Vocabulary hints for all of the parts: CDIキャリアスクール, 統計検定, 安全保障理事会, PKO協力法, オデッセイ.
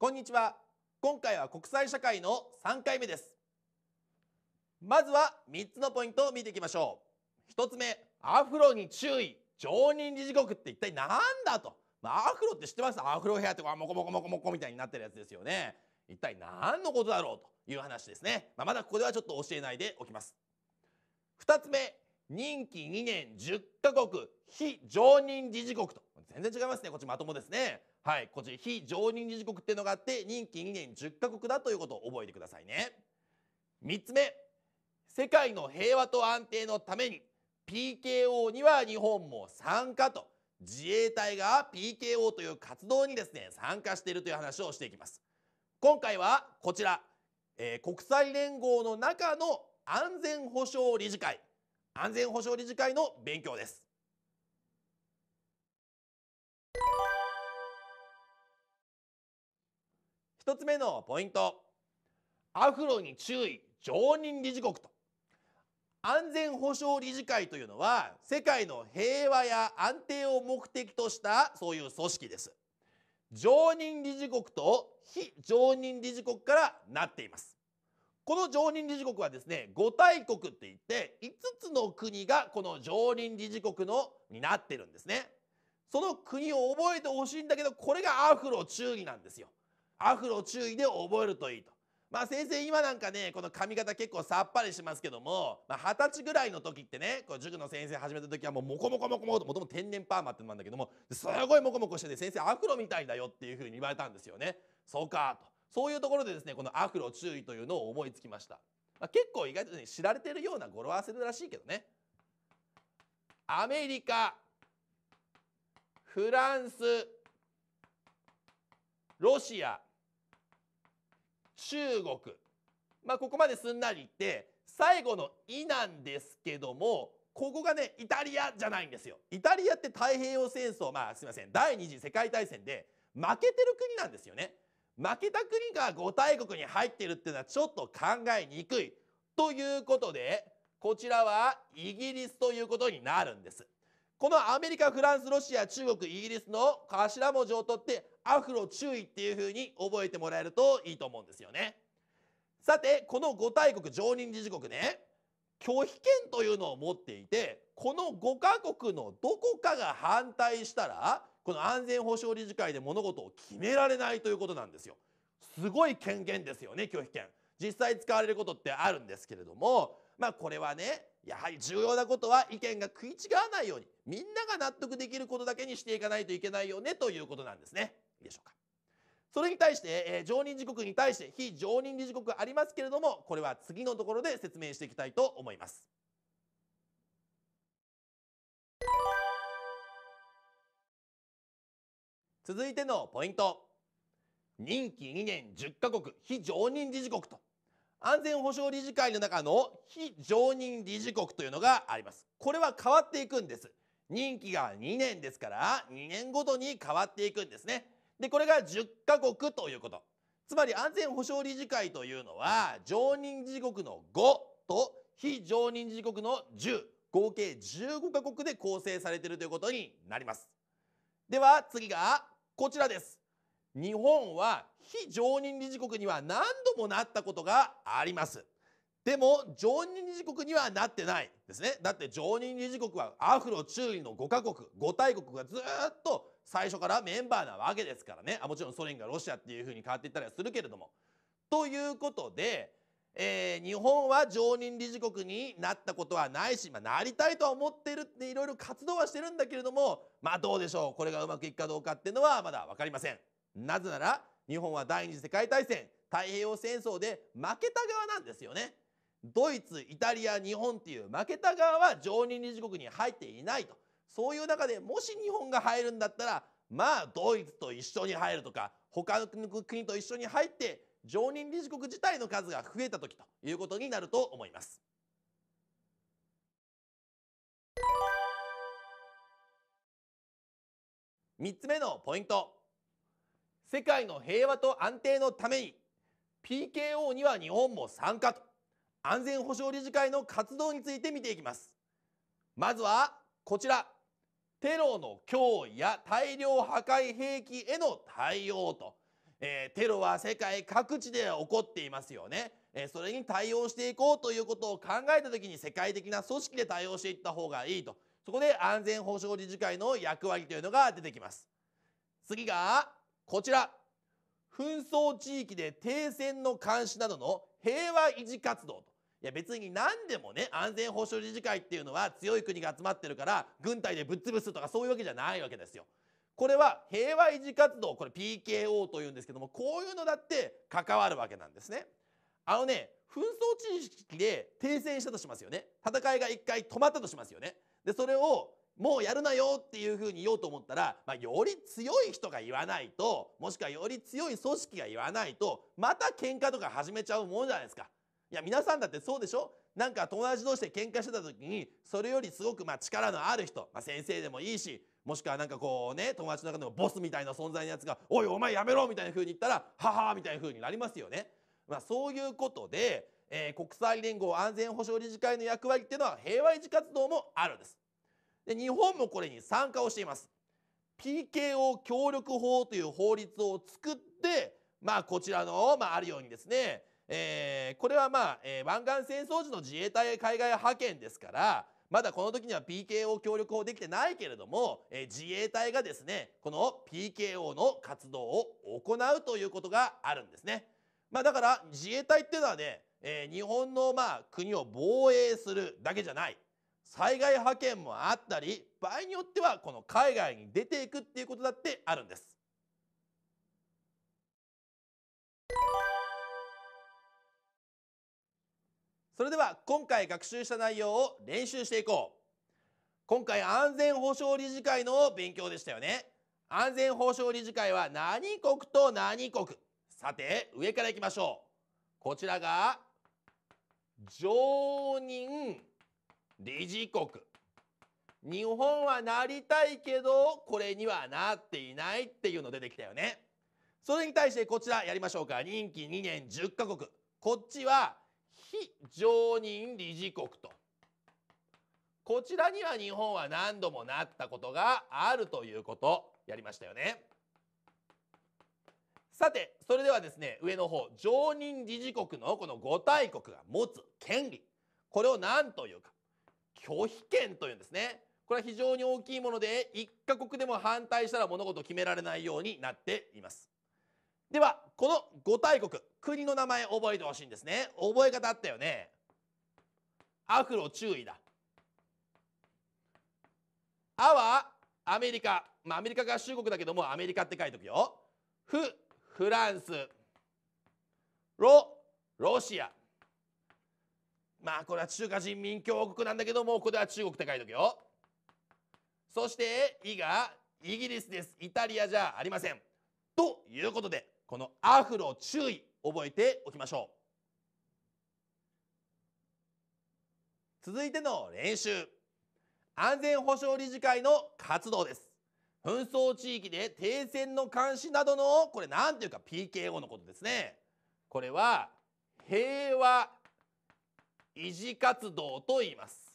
こんにちは。今回は国際社会の3回目です。まずは3つのポイントを見ていきましょう。1つ目、アフロに注意。常任理事国って一体なんだと。アフロって知ってます？アフロヘアってモコモコモコモコみたいになってるやつですよね。一体何のことだろうという話ですね。まだここではちょっと教えないでおきます。2つ目、任期2年10カ国非常任理事国と。全然違いますね。こっちまともですね。はい、こっち非常任理事国っていうのがあって任期2年10カ国だということを覚えてくださいね。3つ目、世界の平和と安定のために PKO には日本も参加と。自衛隊が PKO という活動にですね参加しているという話をしていきます。今回はこちら、国際連合の中の安全保障理事会、安全保障理事会の勉強です。1つ目のポイント、アフロに注意、常任理事国と。安全保障理事会というのは世界の平和や安定を目的としたそういう組織です。常任理事国と非常任理事国からなっています。この常任理事国はですね5大国っていって5つの国がこの常任理事国のになってるんですね。その国を覚えてほしいんだけど、これがアフロ注意なんですよ。アフロ注意で覚えるといいと。先生今なんかねこの髪型結構さっぱりしますけども、20歳ぐらいの時ってねこう塾の先生始めた時はもうモコモコモコモコと、もともと天然パーマってのなんだけどもすごいモコモコしてて、先生アフロみたいだよっていうふうに言われたんですよね。そうかと。そういうところでですねこのアフロ注意というのを思いつきました。結構意外とね知られてるような語呂合わせらしいけどね。アメリカ、フランス、ロシア、中国、ここまですんなりいって最後の「イ」なんですけども、ここがねイタリアじゃないんですよ。イタリアって太平洋戦争、すいません、第二次世界大戦で負けてる国なんですよね。負けた国が5大国に入ってるっていうのはちょっと考えにくいということで、こちらはイギリスということになるんです。このアメリカ、フランス、ロシア、中国、イギリスの頭文字を取ってアフロ注意っていう風に覚えてもらえるといいと思うんですよね。さてこの5大国常任理事国ね、拒否権というのを持っていて、この5カ国のどこかが反対したらこの安全保障理事会で物事を決められないということなんですよ。すごい権限ですよね、拒否権。実際使われることってあるんですけれども、これはねやはり重要なことは意見が食い違わないようにみんなが納得できることだけにしていかないといけないよねということなんですね。いいでしょうか。それに対して、常任理事国に対して非常任理事国がありますけれども、これは次のところで説明していきたいと思います。続いてのポイント、任期2年10カ国非常任理事国と。安全保障理事会の中の非常任理事国というのがあります。これは変わっていくんです。任期が2年ですから2年ごとに変わっていくんですね。でこれが10カ国ということ、つまり安全保障理事会というのは常任理事国の5と非常任理事国の10、合計15カ国で構成されているということになります。では次がこちらです。日本は非常任理事国には何度もなったことがあります。でも常任理事国にはなってないですね。だって常任理事国はアフロ注意の5カ国5大国がずっと最初からメンバーなわけですからね。もちろんソ連がロシアっていう風に変わっていったりはするけれども、ということで、日本は常任理事国になったことはないし、なりたいとは思ってるっていろいろ活動はしてるんだけれども、どうでしょう、これがうまくいくかどうかっていうのはまだ分かりません。なぜなら日本は第二次世界大戦太平洋戦争で負けた側なんですよね。ドイツ、イタリア、日本っていう負けた側は常任理事国に入っていないと。そういう中でもし日本が入るんだったらドイツと一緒に入るとか他の国と一緒に入って常任理事国自体の数が増えた時ということになると思います。3つ目のポイント、世界の平和と安定のために PKO には日本も参加と。安全保障理事会の活動について見ていきます。まずはこちら、テロの脅威や大量破壊兵器への対応と。テロは世界各地で起こっていますよね。それに対応していこうということを考えた時に、世界的な組織で対応していった方がいいと、そこで安全保障理事会の役割というのが出てきます。次がこちら、紛争地域で停戦の監視などの平和維持活動と。いや別に何でもね、安全保障理事会っていうのは強い国が集まってるから軍隊でぶっ潰すとかそういうわけじゃないわけですよ。これは平和維持活動、これ PKO というんですけども、こういうのだって関わるわけなんですね。紛争地域で停戦したとしますよね。戦いが一回止まったとしますよね。でそれをもうやるなよっていうふうに言おうと思ったら、より強い人が言わないと、もしくはより強い組織が言わないと、また喧嘩とか始めちゃうもんじゃないですか。いや皆さんだってそうでしょ。なんか友達同士で喧嘩してた時に、それよりすごく力のある人、先生でもいいし、もしくはなんかこうね、友達の中でもボスみたいな存在のやつが「おいお前やめろ」みたいな風に言ったら「はは」みたいな風になりますよね。そういうことで、国際連合安全保障理事会の役割っていうのは平和維持活動もあるんです。で日本もこれに参加をしています。PKO 協力法という法律を作って、こちらの、あるようにですね、これは湾岸戦争時の自衛隊海外派遣ですから、まだこの時には PKO 協力法できてないけれども、自衛隊がですねこの PKO の活動を行うということがあるんですね。だから自衛隊っていうのはね、日本の国を防衛するだけじゃない、災害派遣もあったり、場合によってはこの海外に出ていくっていうことだってあるんです。それでは今回学習した内容を練習していこう。今回安全保障理事会の勉強でしたよね。安全保障理事会は何国と何国。さて上からいきましょう。こちらが常任理事国。日本はなりたいけどこれにはなっていないっていうの出てきたよね。それに対してこちらやりましょうか。任期2年10カ国。こっちは非常任理事国と。こちらには日本は何度もなったことがあるということやりましたよね。さてそれではですね、上の方常任理事国のこの5大国が持つ権利、これを何というか拒否権というんですね。これは非常に大きいもので、1カ国でも反対したら物事を決められないようになっています。ではこの5大国、国の名前覚えてほしいんですね。覚え方あったよね。アフロ注意だ。アはアメリカ、アメリカが主国だけどもアメリカって書いておくよ。フフランス、ロシア、これは中華人民共和国なんだけども、ここでは中国って書いておくよ。そしてイがイギリスです。イタリアじゃありません。ということでこのアフロ注意覚えておきましょう。続いての練習、安全保障理事会の活動です。紛争地域で停戦の監視などの、これ何ていうか PKO のことですね。これは平和維持活動と言います。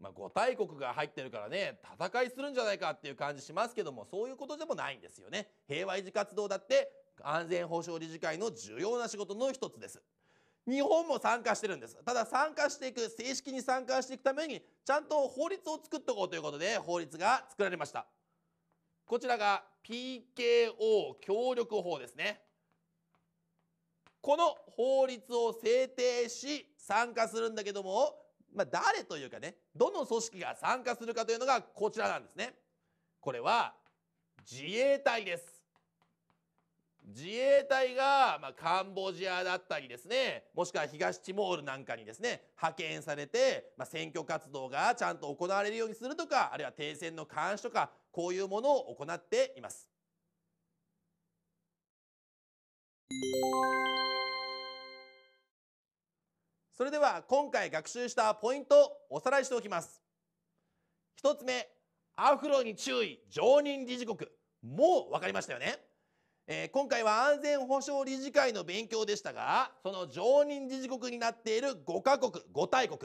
5大国が入ってるからね、戦いするんじゃないかっていう感じしますけども、そういうことでもないんですよね。平和維持活動だって安全保障理事会の重要な仕事の一つです。日本も参加してるんです。ただ参加していく、正式に参加していくためにちゃんと法律を作っておこうということで法律が作られました。こちらが PKO 協力法ですね。この法律を制定し参加するんだけども、誰というかね、どの組織が参加するかというのがこちらなんですね。これは自衛隊です。自衛隊がカンボジアだったりですね、もしくは東ティモールなんかにですね派遣されて、選挙活動がちゃんと行われるようにするとか、あるいは停戦の監視とか、こういうものを行っています。それでは今回学習したポイントをおさらいしておきます。1つ目、アフロに注意、常任理事国。もう分かりましたよね。今回は安全保障理事会の勉強でしたが、その常任理事国になっている5カ国5大国、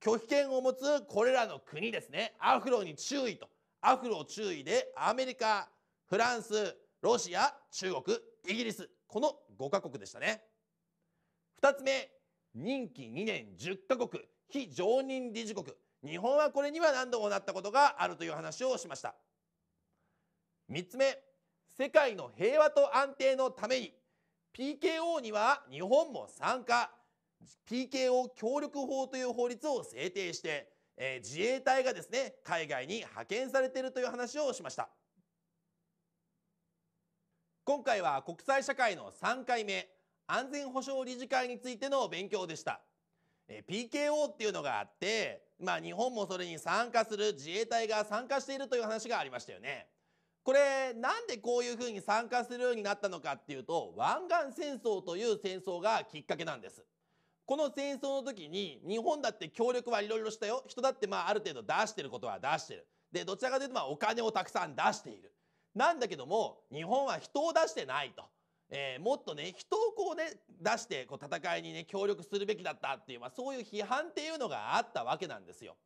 拒否権を持つこれらの国ですね、アフロに注意と。アフロ注意でアメリカ、フランス、ロシア、中国、イギリス、この5カ国でしたね。2つ目、任期2年10カ国非常任理事国、日本はこれには何度もなったことがあるという話をしました。3つ目、世界の平和と安定のために PKO には日本も参加、 PKO 協力法という法律を制定して、自衛隊がですね海外に派遣されているという話をしました。今回は国際社会の3回目安全保障理事会についての勉強でした。 PKO っていうのがあって、日本もそれに参加する、自衛隊が参加しているという話がありましたよね。これなんでこういうふうに参加するようになったのかっていうと、湾岸戦争という戦争がきっかけなんです。この戦争の時に日本だって協力はいろいろしたよ、人だってある程度出してることは出してる、でどちらかというとお金をたくさん出している、なんだけども日本は人を出してないと、もっとね人を出して戦いにね協力するべきだったっていう、そういう批判っていうのがあったわけなんですよ。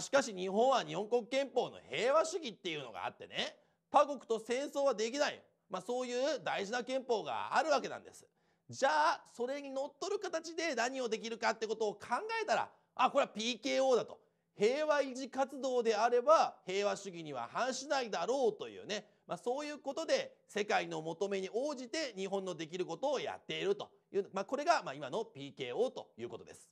しかし日本は日本国憲法の平和主義っていうのがあってね、他国と戦争はできない、そういう大事な憲法があるわけなんです。じゃあそれにのっとる形で何をできるかってことを考えたら、これは PKO だと、平和維持活動であれば平和主義には反しないだろうというね、そういうことで世界の求めに応じて日本のできることをやっているという、これが今の PKO ということです。